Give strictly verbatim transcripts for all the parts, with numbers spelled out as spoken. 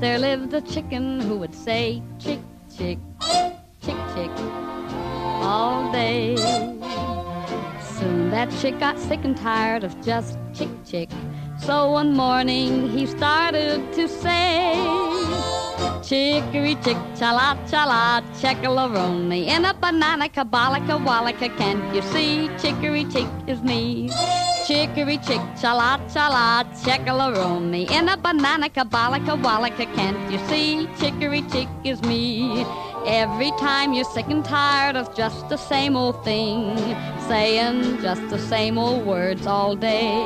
there lived a chicken who would say, chick, chick, chick, chick, all day. Soon that chick got sick and tired of just chick, chick. So one morning he started to say, chickery chick, chala chala, checkalaroni, in a banana, kabalaka, wallaka, can't you see? Chickery chick is me. Chickery chick, chala chala, checkalaroni, in a banana, kabalaka, wallaka, can't you see? Chickery chick is me. Every time you're sick and tired of just the same old thing, saying just the same old words all day,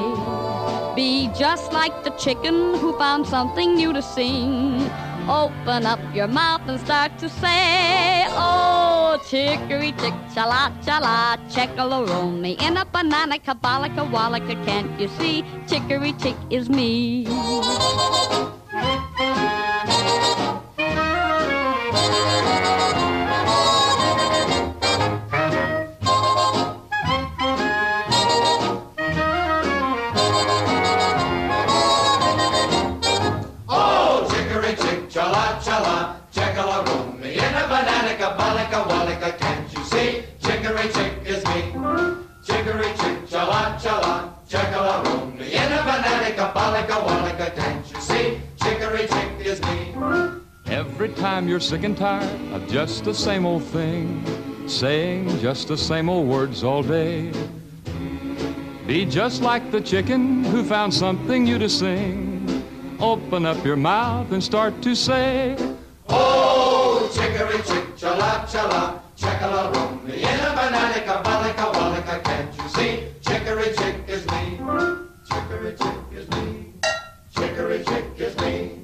be just like the chicken who found something new to sing. Open up your mouth and start to say, oh, chickery chick, chala chala, checkalaroni, in a banana, kabalaka, wallaka, can't you see? Chickery chick is me. Every time you're sick and tired of just the same old thing, saying just the same old words all day, be just like the chicken who found something new to sing. Open up your mouth and start to say, oh, chickery chick, chala chala, checkalaroni, in a banana, kabalaka, wallaka, can't you see? Chickery chick is me. Chickery chick is me. Chickery chick is me.